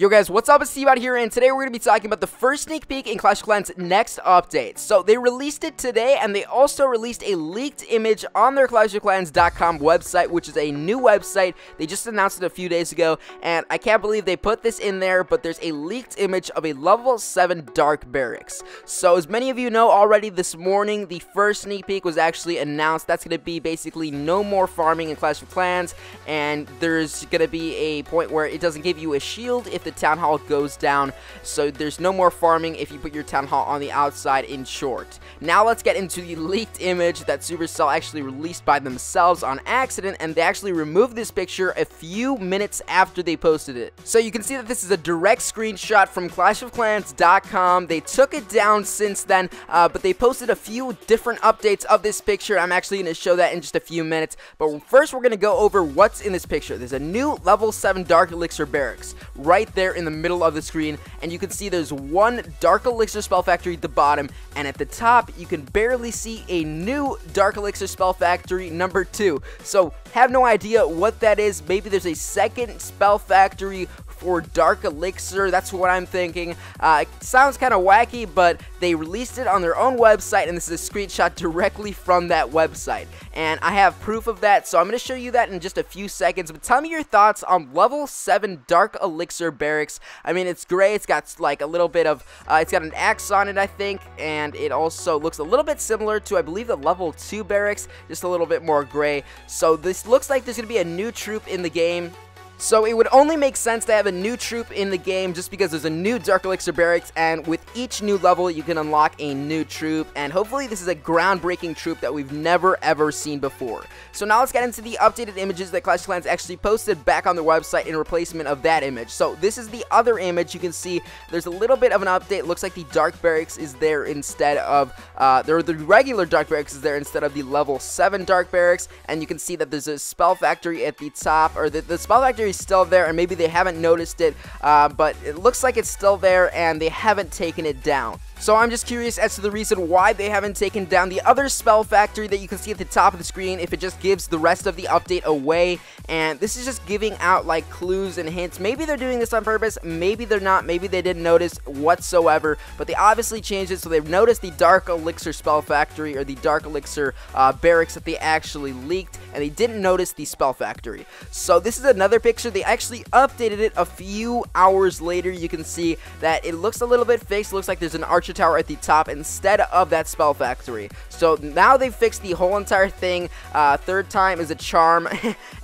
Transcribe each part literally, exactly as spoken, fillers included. Yo guys, what's up? It's Steve out here, and today we're going to be talking about the first sneak peek in Clash of Clans next update. So they released it today, and they also released a leaked image on their clash of clans dot com website, which is a new website. They just announced it a few days ago, and I can't believe they put this in there, but there's a leaked image of a level seven Dark Barracks. So as many of you know already, this morning the first sneak peek was actually announced. That's going to be basically no more farming in Clash of Clans, and there's going to be a point where it doesn't give you a shield if the town hall goes down, so there's no more farming if you put your town hall on the outside. In short, now let's get into the leaked image that Supercell actually released by themselves on accident, and they actually removed this picture a few minutes after they posted it. So you can see that this is a direct screenshot from clash of clans dot com. They took it down since then, uh, but they posted a few different updates of this picture. I'm actually going to show that in just a few minutes, but first we're going to go over what's in this picture. There's a new level seven Dark Elixir Barracks right there there in the middle of the screen, and you can see there's one Dark Elixir Spell Factory at the bottom, and at the top you can barely see a new Dark Elixir Spell Factory number two. So have no idea what that is. Maybe there's a second Spell Factory for Dark Elixir. That's what I'm thinking. Uh, it sounds kind of wacky, but they released it on their own website, and this is a screenshot directly from that website, and I have proof of that, so I'm going to show you that in just a few seconds. But tell me your thoughts on level seven Dark Elixir Barracks. I mean, it's gray, it's got like a little bit of uh, it's got an axe on it, I think, and it also looks a little bit similar to, I believe, the level two barracks, just a little bit more gray. So this looks like there's gonna be a new troop in the game. So it would only make sense to have a new troop in the game just because there's a new Dark Elixir Barracks, and with each new level you can unlock a new troop, and hopefully this is a groundbreaking troop that we've never ever seen before. So now let's get into the updated images that Clash of Clans actually posted back on their website in replacement of that image. So this is the other image. You can see there's a little bit of an update. Looks like the Dark Barracks is there instead of uh, there the regular Dark Barracks is there instead of the level seven Dark Barracks, and you can see that there's a Spell Factory at the top, or the, the Spell Factory still there, and maybe they haven't noticed it, uh, but it looks like it's still there and they haven't taken it down. So I'm just curious as to the reason why they haven't taken down the other Spell Factory that you can see at the top of the screen, if it just gives the rest of the update away. And this is just giving out like clues and hints. Maybe they're doing this on purpose, maybe they're not, maybe they didn't notice whatsoever, but they obviously changed it, so they've noticed the Dark Elixir Spell Factory, or the Dark Elixir uh, Barracks that they actually leaked, and they didn't notice the Spell Factory. So this is another picture. They actually updated it a few hours later. You can see that it looks a little bit fixed. Looks like there's an archer tower at the top instead of that Spell Factory. So now they fixed the whole entire thing. Uh, third time is a charm,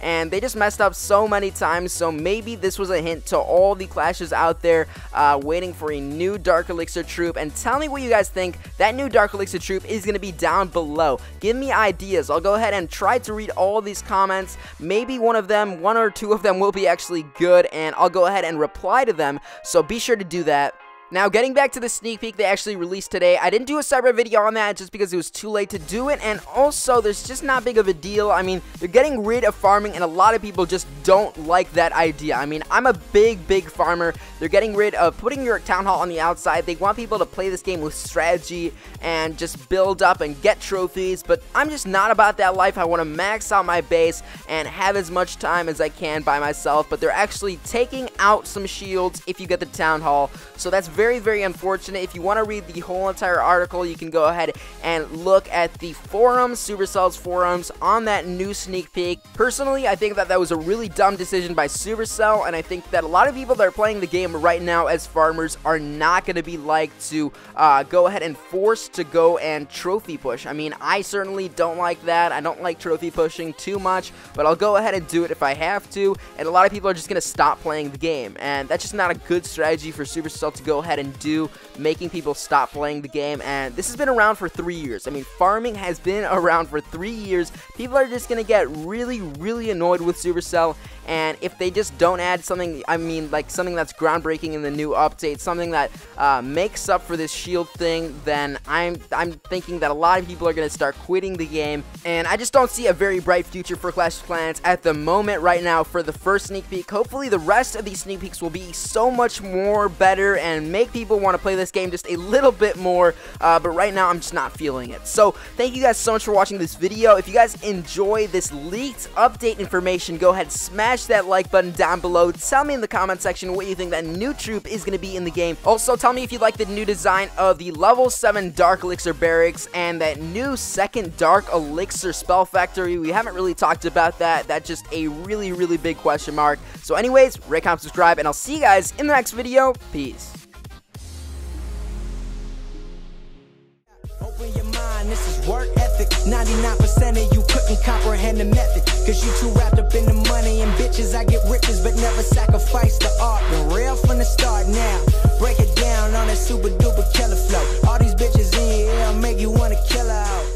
and they just messed up so many times. So maybe this was a hint to all the clashes out there uh, waiting for a new Dark Elixir troop. And tell me what you guys think. That new Dark Elixir troop is going to be down below. Give me ideas. I'll go ahead and try to read all these comments. Maybe one of them, one or two of them will will be actually good, and I'll go ahead and reply to them, so be sure to do that. Now, getting back to the sneak peek they actually released today, I didn't do a separate video on that just because it was too late to do it, and also there's just not big of a deal. I mean, they're getting rid of farming, and a lot of people just don't like that idea. I mean, I'm a big, big farmer. They're getting rid of putting your town hall on the outside. They want people to play this game with strategy and just build up and get trophies, but I'm just not about that life. I want to max out my base and have as much time as I can by myself, but they're actually taking out some shields if you get the town hall, so that's very, very unfortunate. If you want to read the whole entire article, you can go ahead and look at the forums, Supercell's forums, on that new sneak peek. Personally, I think that that was a really dumb decision by Supercell, and I think that a lot of people that are playing the game right now as farmers are not going to be like to uh, go ahead and forced to go and trophy push. I mean, I certainly don't like that. I don't like trophy pushing too much, but I'll go ahead and do it if I have to, and a lot of people are just going to stop playing the game, and that's just not a good strategy for Supercell to go ahead and do, making people stop playing the game. And this has been around for three years. I mean, farming has been around for three years. People are just gonna get really, really annoyed with Supercell, and if they just don't add something, I mean, like something that's groundbreaking in the new update, something that uh, makes up for this shield thing, then I'm I'm thinking that a lot of people are gonna start quitting the game, and I just don't see a very bright future for Clash of Clans at the moment right now for the first sneak peek. Hopefully the rest of these sneak peeks will be so much more better and make people want to play this game just a little bit more, uh, but right now I'm just not feeling it. So thank you guys so much for watching this video. If you guys enjoy this leaked update information, go ahead, smash smash that like button down below. Tell me in the comment section what you think that new troop is going to be in the game. Also, tell me if you like the new design of the level seven Dark Elixir Barracks and that new second Dark Elixir Spell Factory. We haven't really talked about that. That's just a really, really big question mark. So anyways, rate, comment, subscribe, and I'll see you guys in the next video. Peace. Open your mind, this is work ethic. ninety-nine percent of you couldn't comprehend the method, cause you too wrapped up in the money and bitches. I get riches but never sacrifice the art. The real from the start now, break it down on that super duper killer flow. All these bitches in here, I'll make you wanna kill her out.